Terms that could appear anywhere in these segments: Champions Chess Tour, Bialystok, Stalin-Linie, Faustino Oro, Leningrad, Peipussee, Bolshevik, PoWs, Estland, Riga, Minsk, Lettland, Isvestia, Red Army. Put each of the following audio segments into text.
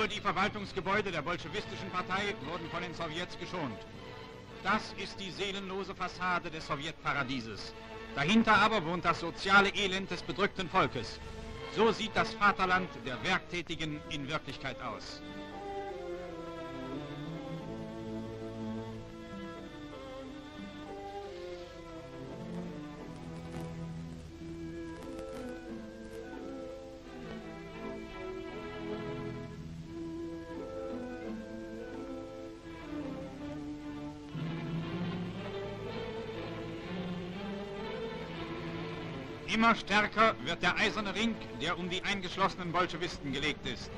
nur die Verwaltungsgebäude der bolschewistischen Partei wurden von den Sowjets geschont. Das ist die seelenlose Fassade des Sowjetparadieses. Dahinter aber wohnt das soziale Elend des bedrückten Volkes. So sieht das Vaterland der Werktätigen in Wirklichkeit aus. Immer stärker wird der eiserne Ring, der um die eingeschlossenen Bolschewisten gelegt ist.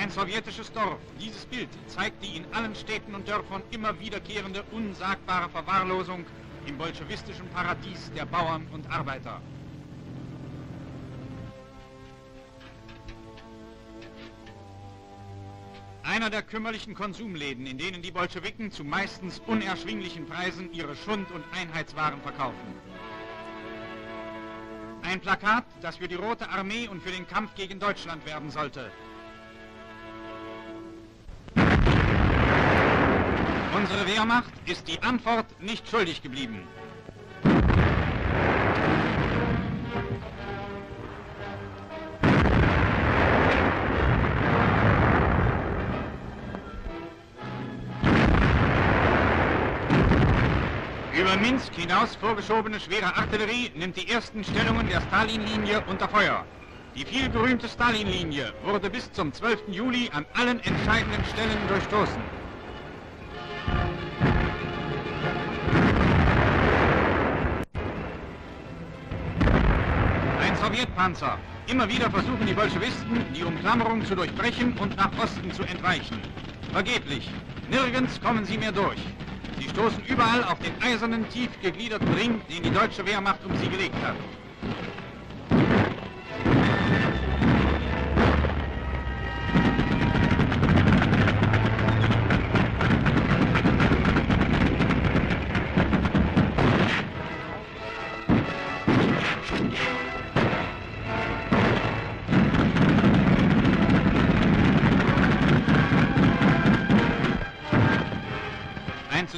Ein sowjetisches Dorf, dieses Bild zeigt die in allen Städten und Dörfern immer wiederkehrende, unsagbare Verwahrlosung im bolschewistischen Paradies der Bauern und Arbeiter. Einer der kümmerlichen Konsumläden, in denen die Bolschewiken zu meistens unerschwinglichen Preisen ihre Schund- und Einheitswaren verkaufen. Ein Plakat, das für die Rote Armee und für den Kampf gegen Deutschland werben sollte. Unsere Wehrmacht ist die Antwort nicht schuldig geblieben. Minsk hinaus vorgeschobene schwere Artillerie nimmt die ersten Stellungen der Stalin-Linie unter Feuer. Die vielberühmte Stalin-Linie wurde bis zum 12. Juli an allen entscheidenden Stellen durchstoßen. Ein Sowjetpanzer. Immer wieder versuchen die Bolschewisten, die Umklammerung zu durchbrechen und nach Osten zu entweichen. Vergeblich. Nirgends kommen sie mehr durch. Sie stoßen überall auf den eisernen, tief gegliederten Ring, den die deutsche Wehrmacht um sie gelegt hat.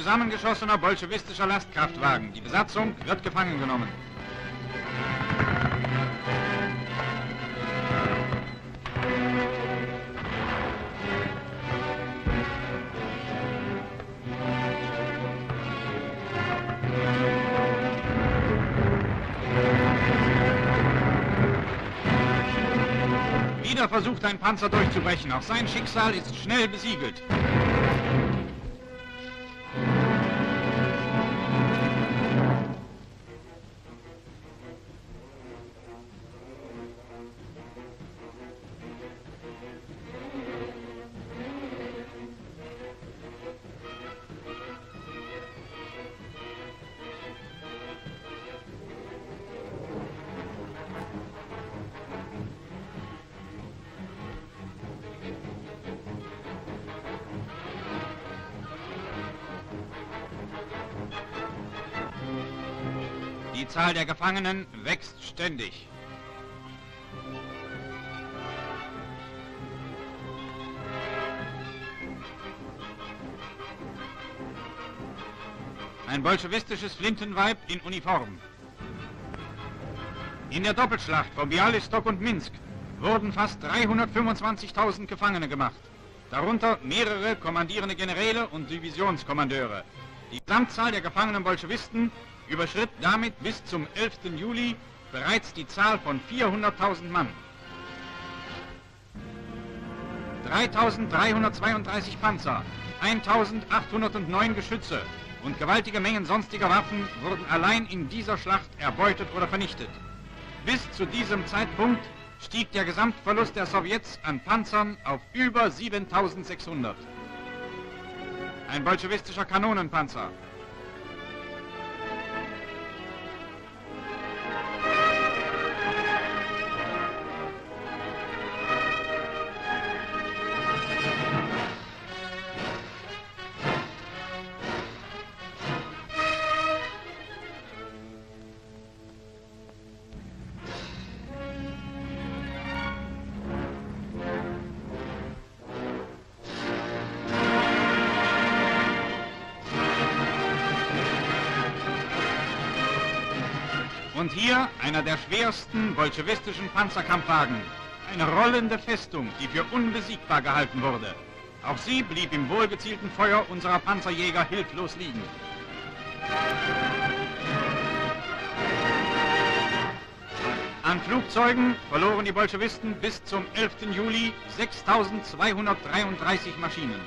Zusammengeschossener bolschewistischer Lastkraftwagen. Die Besatzung wird gefangen genommen. Wieder versucht ein Panzer durchzubrechen. Auch sein Schicksal ist schnell besiegelt. Die Zahl der Gefangenen wächst ständig. Ein bolschewistisches Flintenweib in Uniform. In der Doppelschlacht von Bialystok und Minsk wurden fast 325.000 Gefangene gemacht, darunter mehrere kommandierende Generäle und Divisionskommandeure. Die Gesamtzahl der gefangenen Bolschewisten überschritt damit bis zum 11. Juli bereits die Zahl von 400.000 Mann. 3.332 Panzer, 1.809 Geschütze und gewaltige Mengen sonstiger Waffen wurden allein in dieser Schlacht erbeutet oder vernichtet. Bis zu diesem Zeitpunkt stieg der Gesamtverlust der Sowjets an Panzern auf über 7.600. Ein bolschewistischer Kanonenpanzer. Und hier einer der schwersten bolschewistischen Panzerkampfwagen. Eine rollende Festung, die für unbesiegbar gehalten wurde. Auch sie blieb im wohlgezielten Feuer unserer Panzerjäger hilflos liegen. An Flugzeugen verloren die Bolschewisten bis zum 11. Juli 6.233 Maschinen.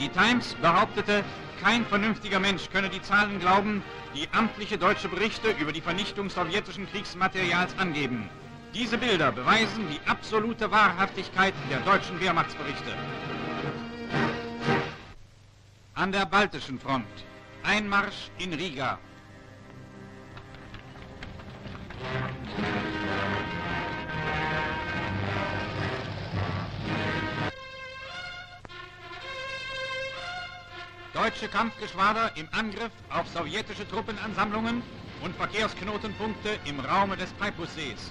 Die Times behauptete, kein vernünftiger Mensch könne die Zahlen glauben, die amtliche deutsche Berichte über die Vernichtung sowjetischen Kriegsmaterials angeben. Diese Bilder beweisen die absolute Wahrhaftigkeit der deutschen Wehrmachtsberichte. An der Baltischen Front. Einmarsch in Riga. Deutsche Kampfgeschwader im Angriff auf sowjetische Truppenansammlungen und Verkehrsknotenpunkte im Raume des Peipussees.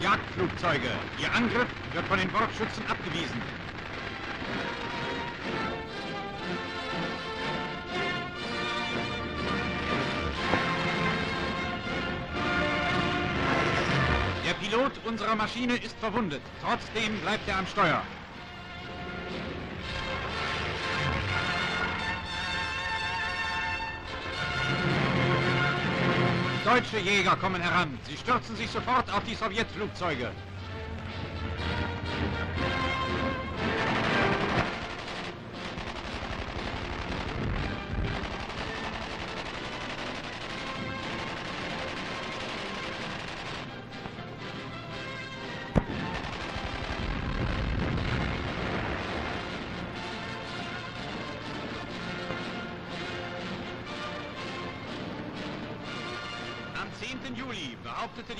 Jagdflugzeuge. Ihr Angriff wird von den Bordschützen abgewiesen. Der Pilot unserer Maschine ist verwundet. Trotzdem bleibt er am Steuer. Deutsche Jäger kommen heran. Sie stürzen sich sofort auf die Sowjetflugzeuge.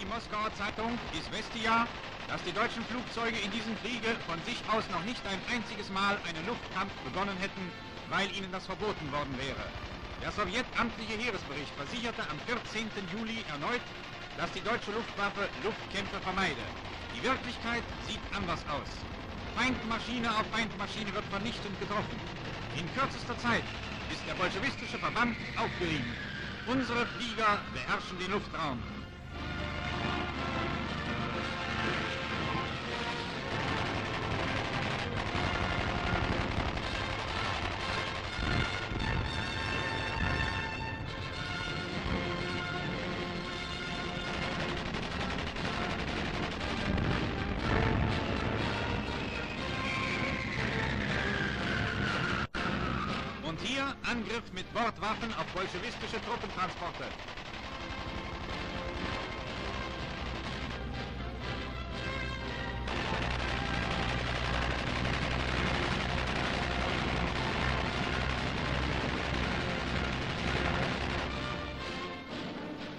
Die Moskauer Zeitung Isvestia, dass die deutschen Flugzeuge in diesem Kriege von sich aus noch nicht ein einziges Mal einen Luftkampf begonnen hätten, weil ihnen das verboten worden wäre. Der sowjetamtliche Heeresbericht versicherte am 14. Juli erneut, dass die deutsche Luftwaffe Luftkämpfe vermeide. Die Wirklichkeit sieht anders aus. Feindmaschine auf Feindmaschine wird vernichtend getroffen. In kürzester Zeit ist der bolschewistische Verband aufgerieben. Unsere Flieger beherrschen den Luftraum. Angriff mit Bordwaffen auf bolschewistische Truppentransporte.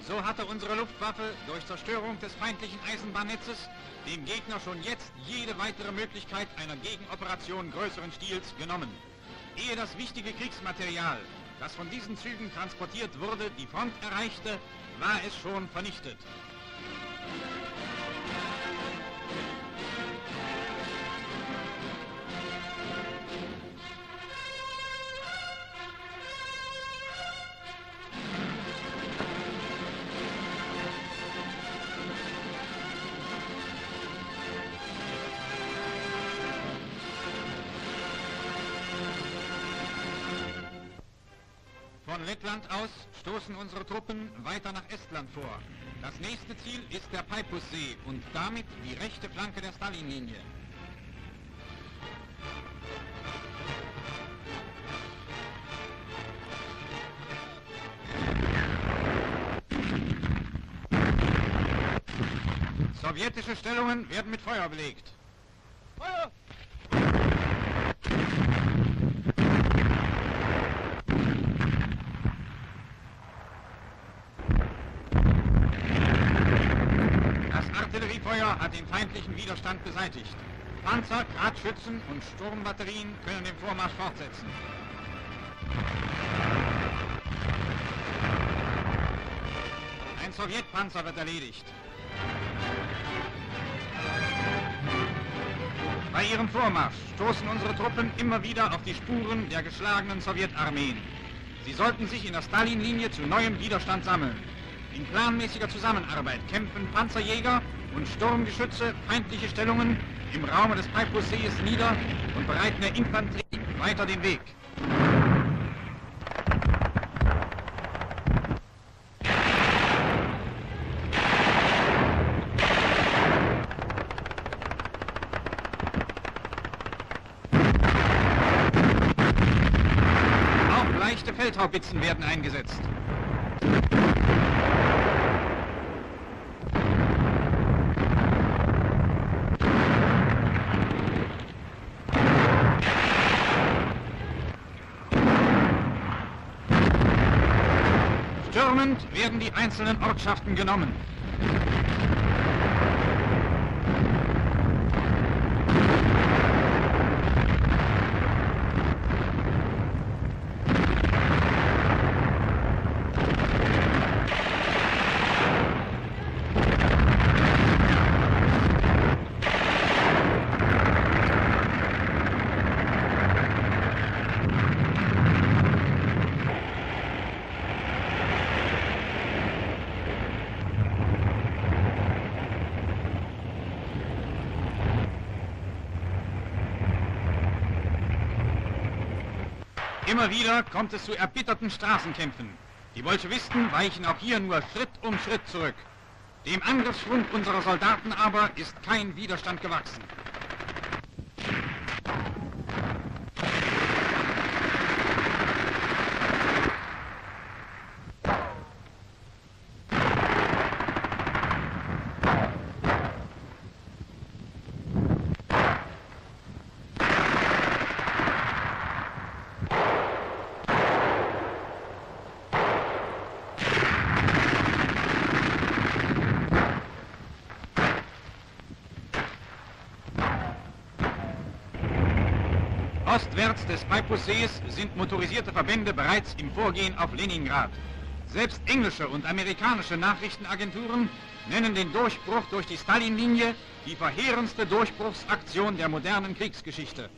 So hatte unsere Luftwaffe durch Zerstörung des feindlichen Eisenbahnnetzes dem Gegner schon jetzt jede weitere Möglichkeit einer Gegenoperation größeren Stils genommen. Ehe das wichtige Kriegsmaterial, das von diesen Zügen transportiert wurde, die Front erreichte, war es schon vernichtet. Von Lettland aus stoßen unsere Truppen weiter nach Estland vor. Das nächste Ziel ist der Peipussee und damit die rechte Flanke der Stalin-Linie. Sowjetische Stellungen werden mit Feuer belegt. Feuer! den feindlichen Widerstand beseitigt. Panzer, Gradschützen und Sturmbatterien können den Vormarsch fortsetzen. Ein Sowjetpanzer wird erledigt. Bei ihrem Vormarsch stoßen unsere Truppen immer wieder auf die Spuren der geschlagenen Sowjetarmeen. Sie sollten sich in der Stalin-Linie zu neuem Widerstand sammeln. In planmäßiger Zusammenarbeit kämpfen Panzerjäger und Sturmgeschütze feindliche Stellungen im Raume des Peipussees nieder und bereiten der Infanterie weiter den Weg. Feldhaubitzen werden eingesetzt. Stürmend werden die einzelnen Ortschaften genommen. Immer wieder kommt es zu erbitterten Straßenkämpfen. Die Bolschewisten weichen auch hier nur Schritt um Schritt zurück. Dem Angriffsschwund unserer Soldaten aber ist kein Widerstand gewachsen. Ostwärts des Peipussees sind motorisierte Verbände bereits im Vorgehen auf Leningrad. Selbst englische und amerikanische Nachrichtenagenturen nennen den Durchbruch durch die Stalin-Linie die verheerendste Durchbruchsaktion der modernen Kriegsgeschichte.